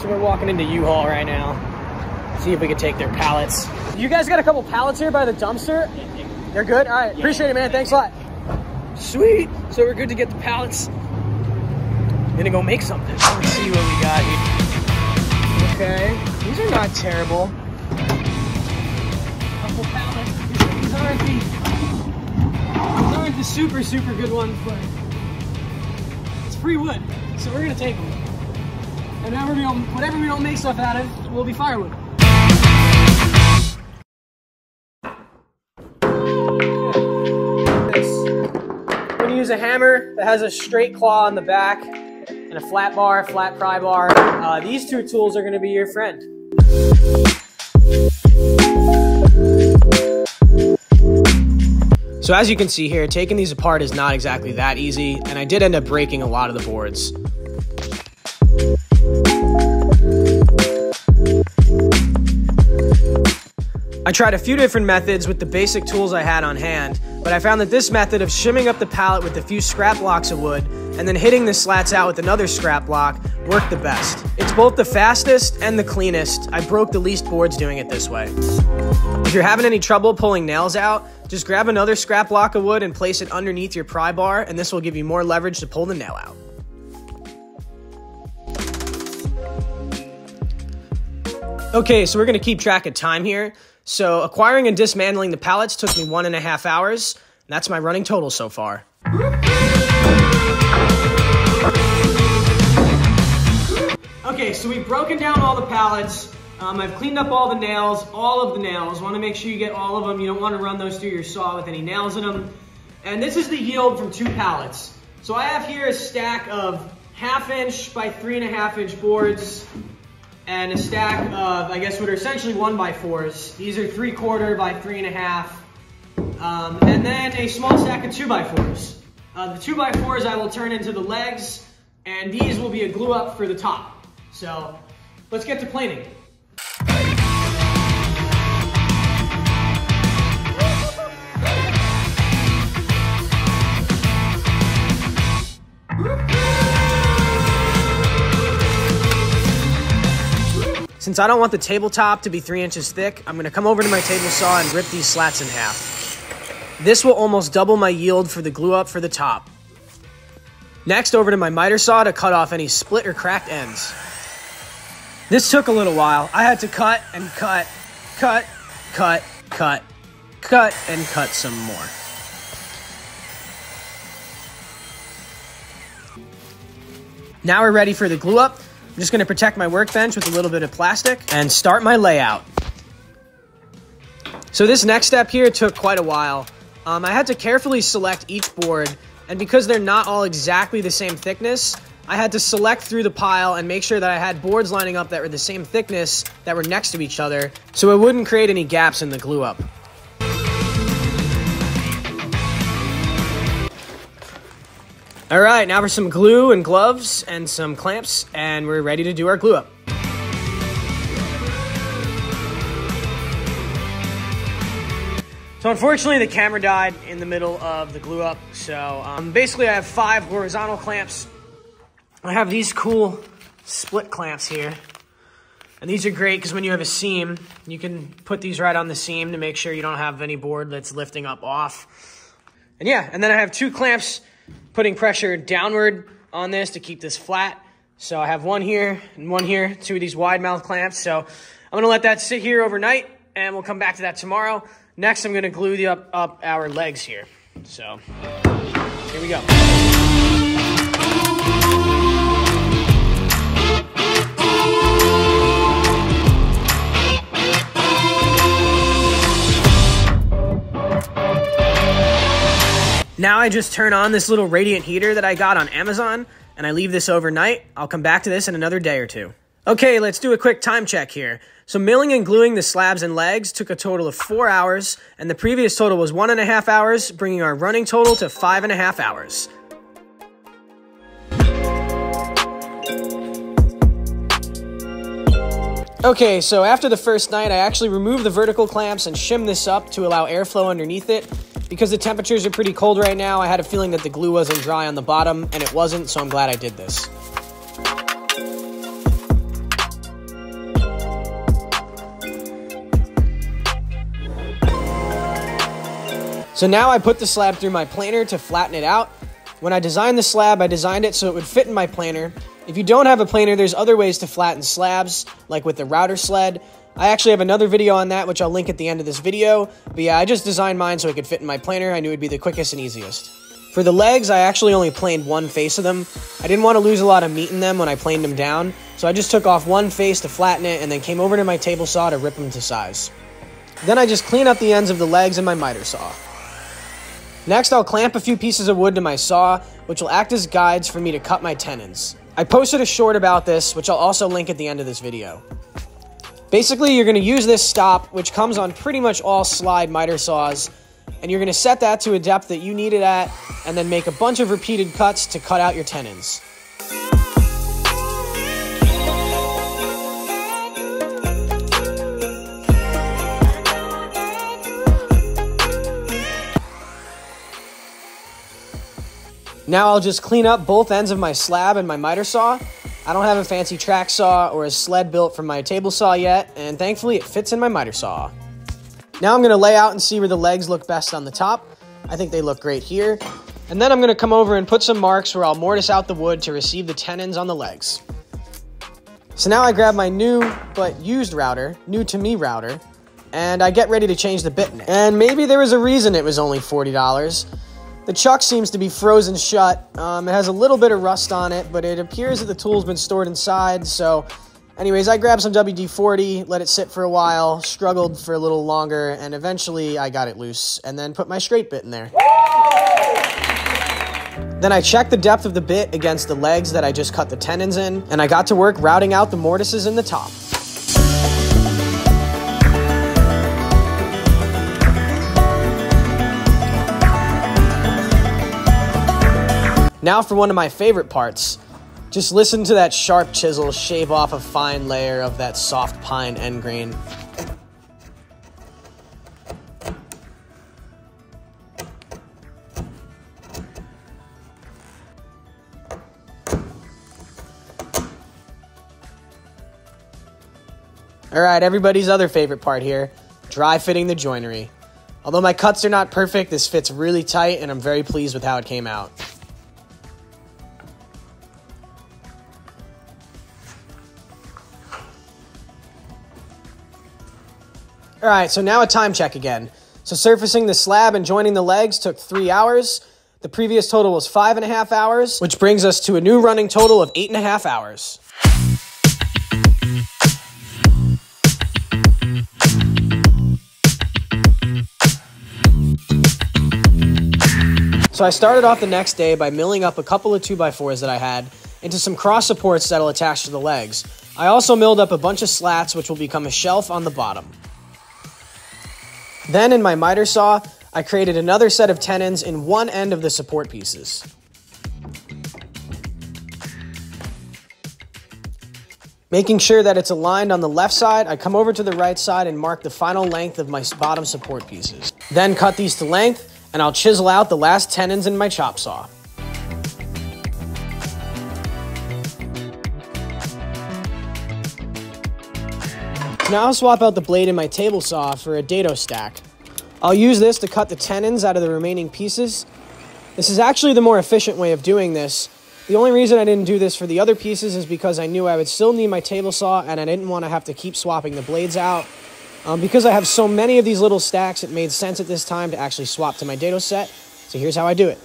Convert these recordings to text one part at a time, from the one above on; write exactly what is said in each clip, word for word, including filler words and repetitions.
So we're walking into U-Haul right now. See if we can take their pallets. You guys got a couple pallets here by the dumpster? They're good? All right, yeah. Appreciate it, man. Thanks a lot. Sweet. So we're good to get the pallets. I'm gonna go make something. Let's see what we got here. Okay, these are not terrible. Couple pallets. These aren't the, these aren't the super, super good ones, but it's free wood. So we're gonna take them. And whenever we don't, whatever we don't make stuff out of, will be firewood. Use a hammer that has a straight claw on the back and a flat bar, flat pry bar. Uh, these two tools are going to be your friend. So as you can see here, taking these apart is not exactly that easy, and I did end up breaking a lot of the boards. I tried a few different methods with the basic tools I had on hand, but I found that this method of shimming up the pallet with a few scrap blocks of wood and then hitting the slats out with another scrap block worked the best. It's both the fastest and the cleanest. I broke the least boards doing it this way. If you're having any trouble pulling nails out, just grab another scrap block of wood and place it underneath your pry bar, and this will give you more leverage to pull the nail out. Okay, so we're gonna keep track of time here. So acquiring and dismantling the pallets took me one and a half hours. And that's my running total so far. Okay, so we've broken down all the pallets. Um, I've cleaned up all the nails, all of the nails. Want to make sure you get all of them. You don't want to run those through your saw with any nails in them. And this is the yield from two pallets. So I have here a stack of half inch by three and a half inch boards, and a stack of, I guess, what are essentially one by fours. These are three quarter by three and a half. Um, and then a small stack of two by fours. Uh, the two by fours I will turn into the legs, and these will be a glue up for the top. So let's get to planing. Since I don't want the tabletop to be three inches thick, I'm gonna come over to my table saw and rip these slats in half. This will almost double my yield for the glue up for the top. Next, over to my miter saw to cut off any split or cracked ends. This took a little while. I had to cut and cut, cut, cut, cut, cut, and cut some more. Now we're ready for the glue up. I'm just gonna protect my workbench with a little bit of plastic and start my layout. So this next step here took quite a while. Um, I had to carefully select each board, and because they're not all exactly the same thickness, I had to select through the pile and make sure that I had boards lining up that were the same thickness that were next to each other, so it wouldn't create any gaps in the glue up. All right, now for some glue and gloves and some clamps, and we're ready to do our glue up. So unfortunately, the camera died in the middle of the glue up. So um, basically I have five horizontal clamps. I have these cool split clamps here. And these are great because when you have a seam, you can put these right on the seam to make sure you don't have any board that's lifting up off. And yeah, and then I have two clamps putting pressure downward on this to keep this flat. So I have one here and one here, two of these wide mouth clamps. So I'm gonna let that sit here overnight, and we'll come back to that tomorrow. Next, I'm gonna glue the up, up our legs here. So here we go. Now I just turn on this little radiant heater that I got on Amazon, and I leave this overnight. I'll come back to this in another day or two. Okay, let's do a quick time check here. So milling and gluing the slabs and legs took a total of four hours, and the previous total was one and a half hours, bringing our running total to five and a half hours. Okay, so after the first night, I actually removed the vertical clamps and shimmed this up to allow airflow underneath it. Because the temperatures are pretty cold right now, I had a feeling that the glue wasn't dry on the bottom, and it wasn't, so I'm glad I did this. So now I put the slab through my planer to flatten it out. When I designed the slab, I designed it so it would fit in my planer. If you don't have a planer, there's other ways to flatten slabs, like with the router sled. I actually have another video on that, which I'll link at the end of this video. But yeah, I just designed mine so it could fit in my planer. I knew it'd be the quickest and easiest. For the legs, I actually only planed one face of them. I didn't want to lose a lot of meat in them when I planed them down, so I just took off one face to flatten it and then came over to my table saw to rip them to size. Then I just clean up the ends of the legs in my miter saw. Next, I'll clamp a few pieces of wood to my saw, which will act as guides for me to cut my tenons. I posted a short about this, which I'll also link at the end of this video. Basically, you're going to use this stop, which comes on pretty much all slide miter saws, and you're going to set that to a depth that you need it at, and then make a bunch of repeated cuts to cut out your tenons. Now I'll just clean up both ends of my slab and my miter saw. I don't have a fancy track saw or a sled built from my table saw yet, and thankfully it fits in my miter saw. Now I'm going to lay out and see where the legs look best on the top. I think they look great here. And then I'm going to come over and put some marks where I'll mortise out the wood to receive the tenons on the legs. So now I grab my new, but used router, new to me router, and I get ready to change the bit neck. And maybe there was a reason it was only forty dollars. The chuck seems to be frozen shut. Um, it has a little bit of rust on it, but it appears that the tool's been stored inside, so... Anyways, I grabbed some W D forty, let it sit for a while, struggled for a little longer, and eventually I got it loose, and then put my straight bit in there. Then I checked the depth of the bit against the legs that I just cut the tenons in, and I got to work routing out the mortises in the top. Now for one of my favorite parts. Just listen to that sharp chisel shave off a fine layer of that soft pine end grain. Alright, everybody's other favorite part here, dry fitting the joinery. Although my cuts are not perfect, this fits really tight and I'm very pleased with how it came out. Alright, so now a time check again. So surfacing the slab and joining the legs took three hours. The previous total was five and a half hours, which brings us to a new running total of eight and a half hours. So I started off the next day by milling up a couple of two by fours that I had into some cross supports that'll attach to the legs. I also milled up a bunch of slats which will become a shelf on the bottom. Then in my miter saw, I created another set of tenons in one end of the support pieces. Making sure that it's aligned on the left side, I come over to the right side and mark the final length of my bottom support pieces. Then cut these to length, and I'll chisel out the last tenons in my chop saw. Now I'll swap out the blade in my table saw for a dado stack. I'll use this to cut the tenons out of the remaining pieces. This is actually the more efficient way of doing this. The only reason I didn't do this for the other pieces is because I knew I would still need my table saw and I didn't want to have to keep swapping the blades out. Um, because I have so many of these little stacks, it made sense at this time to actually swap to my dado set. So here's how I do it.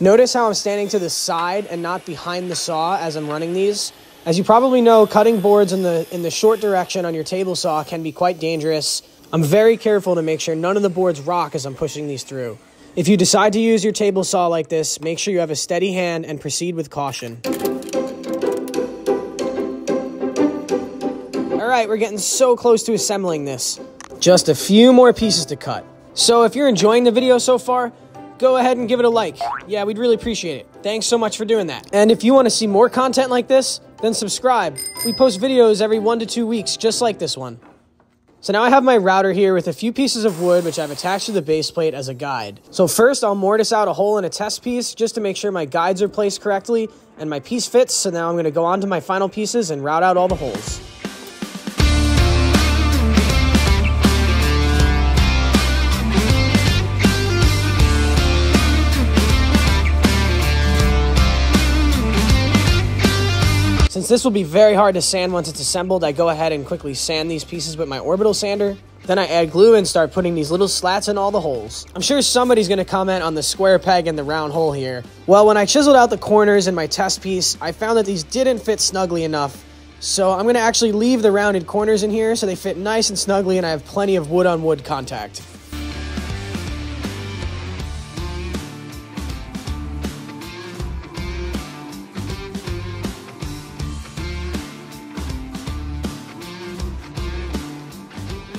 Notice how I'm standing to the side and not behind the saw as I'm running these. As you probably know, cutting boards in the in the short direction on your table saw can be quite dangerous. I'm very careful to make sure none of the boards rock as I'm pushing these through. If you decide to use your table saw like this, make sure you have a steady hand and proceed with caution. Alright, we're getting so close to assembling this. Just a few more pieces to cut. So if you're enjoying the video so far, go ahead and give it a like. Yeah, we'd really appreciate it. Thanks so much for doing that. And if you want to see more content like this, then subscribe. We post videos every one to two weeks, just like this one. So now I have my router here with a few pieces of wood, which I've attached to the base plate as a guide. So first I'll mortise out a hole in a test piece just to make sure my guides are placed correctly and my piece fits. So now I'm going to go on to my final pieces and route out all the holes. this will be very hard to sand once it's assembled, I go ahead and quickly sand these pieces with my orbital sander. Then I add glue and start putting these little slats in all the holes. I'm sure somebody's going to comment on the square peg and the round hole here. Well, when I chiseled out the corners in my test piece, I found that these didn't fit snugly enough. So I'm going to actually leave the rounded corners in here so they fit nice and snugly and I have plenty of wood on wood contact.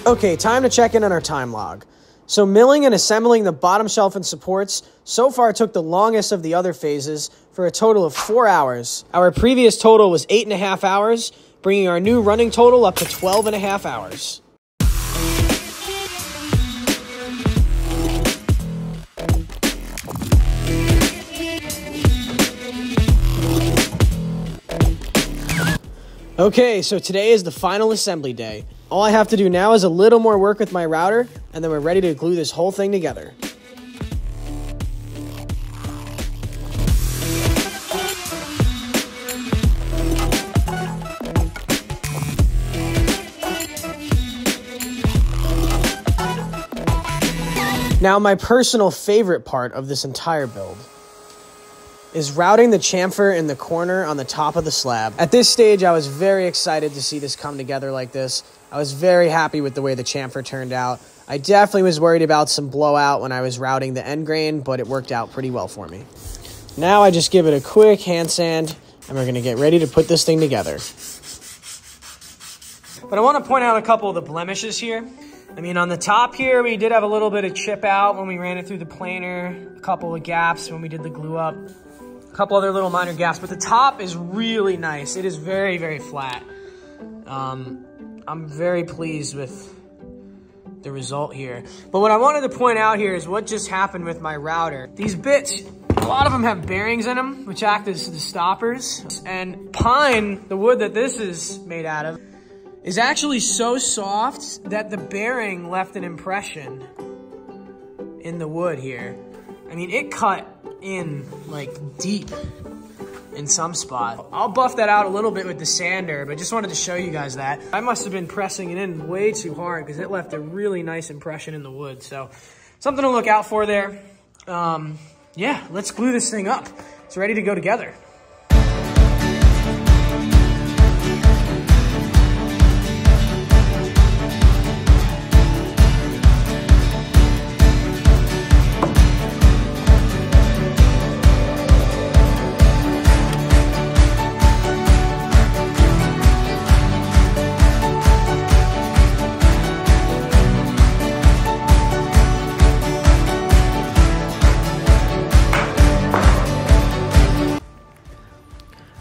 Okay, time to check in on our time log. So milling and assembling the bottom shelf and supports so far took the longest of the other phases for a total of four hours. Our previous total was eight and a half hours, bringing our new running total up to twelve and a half hours. Okay, so today is the final assembly day. All I have to do now is a little more work with my router, and then we're ready to glue this whole thing together. Now, my personal favorite part of this entire build is routing the chamfer in the corner on the top of the slab. At this stage, I was very excited to see this come together like this. I was very happy with the way the chamfer turned out. I definitely was worried about some blowout when I was routing the end grain, but it worked out pretty well for me. Now I just give it a quick hand sand, and we're gonna get ready to put this thing together. But I wanna point out a couple of the blemishes here. I mean, on the top here, we did have a little bit of chip out when we ran it through the planer, a couple of gaps when we did the glue up. A couple other little minor gaps, but the top is really nice. It is very, very flat. Um, I'm very pleased with the result here. But what I wanted to point out here is what just happened with my router. These bits, a lot of them have bearings in them, which act as the stoppers. And pine, the wood that this is made out of, is actually so soft that the bearing left an impression in the wood here. I mean, it cut in like deep in some spot. I'll buff that out a little bit with the sander, but just wanted to show you guys that. I must have been pressing it in way too hard because it left a really nice impression in the wood. So something to look out for there. Um, yeah, let's glue this thing up. It's ready to go together.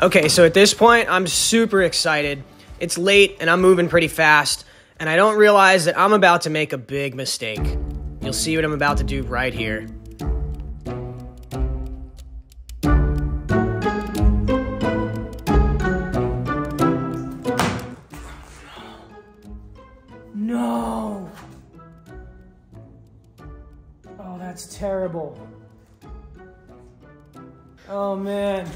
Okay, so at this point, I'm super excited. It's late and I'm moving pretty fast, and I don't realize that I'm about to make a big mistake. You'll see what I'm about to do right here. No! Oh, that's terrible. Oh, man.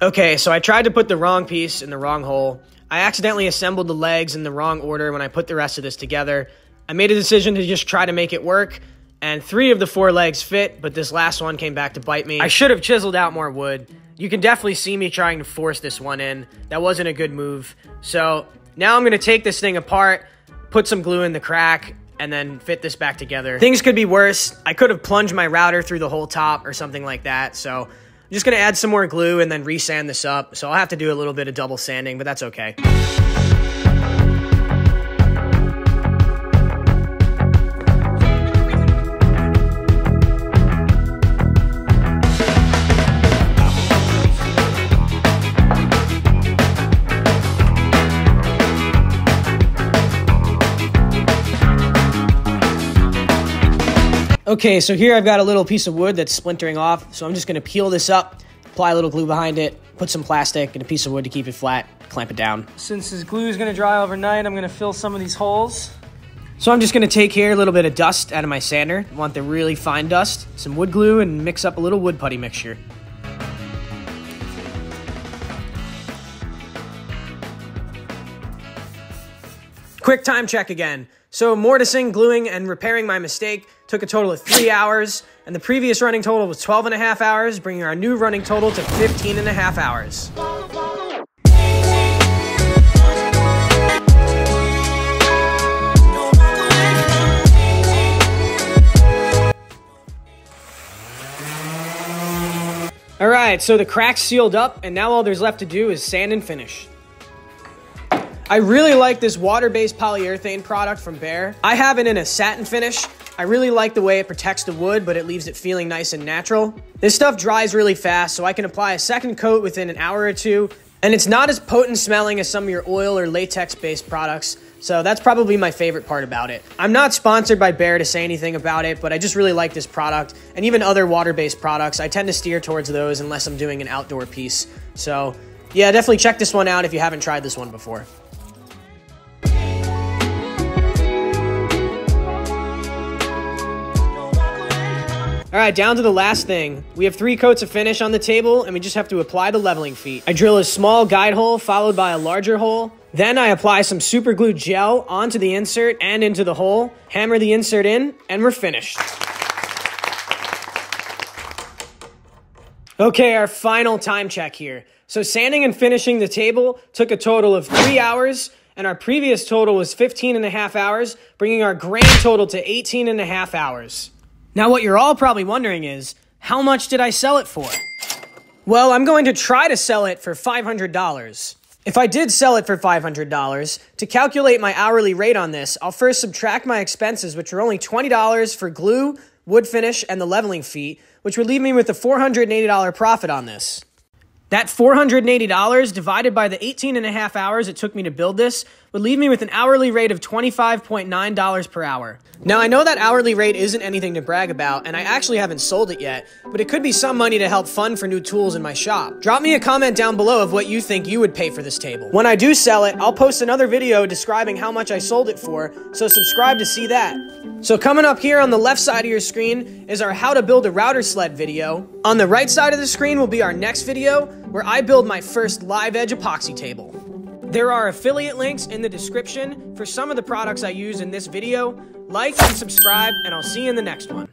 Okay, so I tried to put the wrong piece in the wrong hole. I accidentally assembled the legs in the wrong order when I put the rest of this together. I made a decision to just try to make it work, and three of the four legs fit, but this last one came back to bite me. I should have chiseled out more wood. You can definitely see me trying to force this one in. That wasn't a good move. So now I'm gonna take this thing apart, put some glue in the crack, and then fit this back together. Things could be worse. I could have plunged my router through the whole top or something like that, so I'm just gonna add some more glue and then re-sand this up. So I'll have to do a little bit of double sanding, but that's okay. Okay, so here I've got a little piece of wood that's splintering off, so I'm just gonna peel this up, apply a little glue behind it, put some plastic and a piece of wood to keep it flat, clamp it down. Since this glue is gonna dry overnight, I'm gonna fill some of these holes. So I'm just gonna take here a little bit of dust out of my sander. I want the really fine dust, some wood glue, and mix up a little wood putty mixture. Quick time check again. So mortising, gluing, and repairing my mistake took a total of three hours, and the previous running total was twelve and a half hours, bringing our new running total to fifteen and a half hours. All right, so the crack's sealed up, and now all there's left to do is sand and finish. I really like this water-based polyurethane product from Behr. I have it in a satin finish. I really like the way it protects the wood, but it leaves it feeling nice and natural. This stuff dries really fast, so I can apply a second coat within an hour or two, and it's not as potent smelling as some of your oil or latex-based products, so that's probably my favorite part about it. I'm not sponsored by Behr to say anything about it, but I just really like this product, and even other water-based products. I tend to steer towards those unless I'm doing an outdoor piece. So yeah, definitely check this one out if you haven't tried this one before. All right, down to the last thing. We have three coats of finish on the table, and we just have to apply the leveling feet. I drill a small guide hole followed by a larger hole. Then I apply some super glue gel onto the insert and into the hole, hammer the insert in, and we're finished. Okay, our final time check here. So sanding and finishing the table took a total of three hours, and our previous total was fifteen and a half hours, bringing our grand total to eighteen and a half hours. Now what you're all probably wondering is, how much did I sell it for? Well, I'm going to try to sell it for five hundred dollars. If I did sell it for five hundred dollars, to calculate my hourly rate on this, I'll first subtract my expenses, which are only twenty dollars for glue, wood finish, and the leveling feet, which would leave me with a four hundred eighty dollar profit on this. That four hundred eighty dollars divided by the eighteen and a half hours it took me to build this would leave me with an hourly rate of twenty-five point nine dollars per hour. Now, I know that hourly rate isn't anything to brag about, and I actually haven't sold it yet, but it could be some money to help fund for new tools in my shop. Drop me a comment down below of what you think you would pay for this table. When I do sell it, I'll post another video describing how much I sold it for, so subscribe to see that. So coming up here on the left side of your screen is our how to build a router sled video. On the right side of the screen will be our next video, where I build my first live edge epoxy table. There are affiliate links in the description for some of the products I use in this video. Like and subscribe, and I'll see you in the next one.